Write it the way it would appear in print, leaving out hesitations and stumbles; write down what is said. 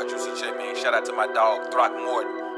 Poetry, CJ, man. Shout out to my dog, Throckmorton.